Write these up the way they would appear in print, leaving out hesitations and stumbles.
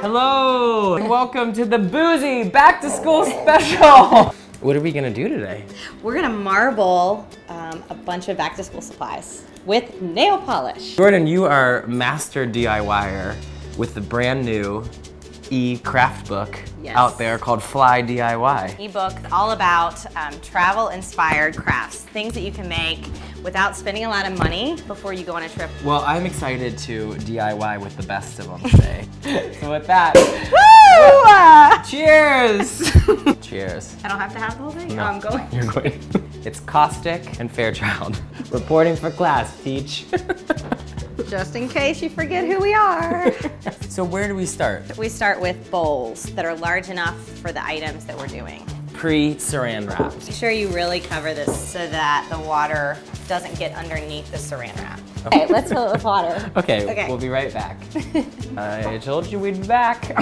Hello, and welcome to the Boozy Back to School Special. What are we gonna do today? We're gonna marble a bunch of back to school supplies with nail polish. Jourdan, you are master DIYer with the brand new E craft book out there called Fly DIY. E-book all about travel-inspired crafts, things that you can make without spending a lot of money before you go on a trip. Well, I'm excited to DIY with the best of them today. So with that, cheers! Cheers. I don't have to have the whole thing? No, I'm going. You're going. It's Caustic and Fairchild. Reporting for class, teach. Just in case you forget who we are. So where do we start? We start with bowls that are large enough for the items that we're doing. Pre-saran wrap. Make sure you really cover this so that the water doesn't get underneath the saran wrap. Okay, let's fill it with water. Okay, we'll be right back. I told you we'd be back.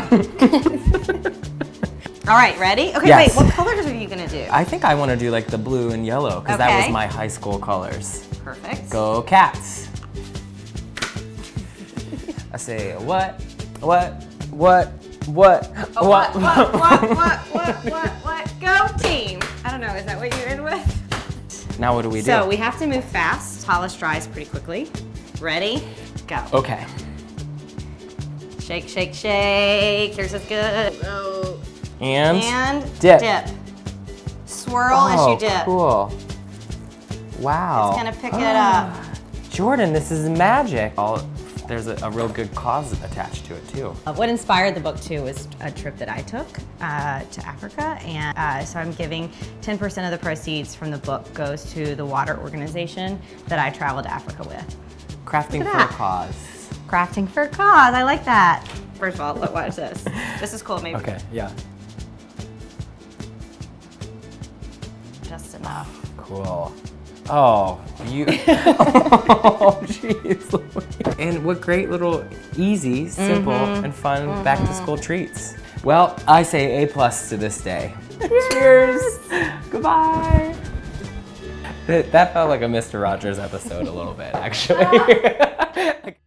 All right, ready? Okay, yes. Wait, what colors are you gonna do? I think I wanna do like the blue and yellow, because that was my high school colors. Perfect. Go Cats. I say, what? Go team! I don't know, is that what you're in with? Now what do we do? So we have to move fast. Polish dries pretty quickly. Ready? Go. Okay. Shake, shake, shake. Yours is good. Oh. And dip. Swirl as you dip. Cool. Wow. It's gonna pick it up. Jourdan, this is magic. There's a real good cause attached to it too. What inspired the book too was a trip that I took to Africa, and so I'm giving 10% of the proceeds from the book goes to the water organization that I traveled to Africa with. Crafting for a cause. Crafting for a cause, I like that. First of all, look, watch this. This is cool, maybe. Okay, yeah. Just enough. Cool. Oh, you, oh, jeez. And what great little easy, simple, and fun back-to-school treats. Well, I say A+ to this day. Cheers. Goodbye. That felt like a Mr. Rogers episode a little bit, actually.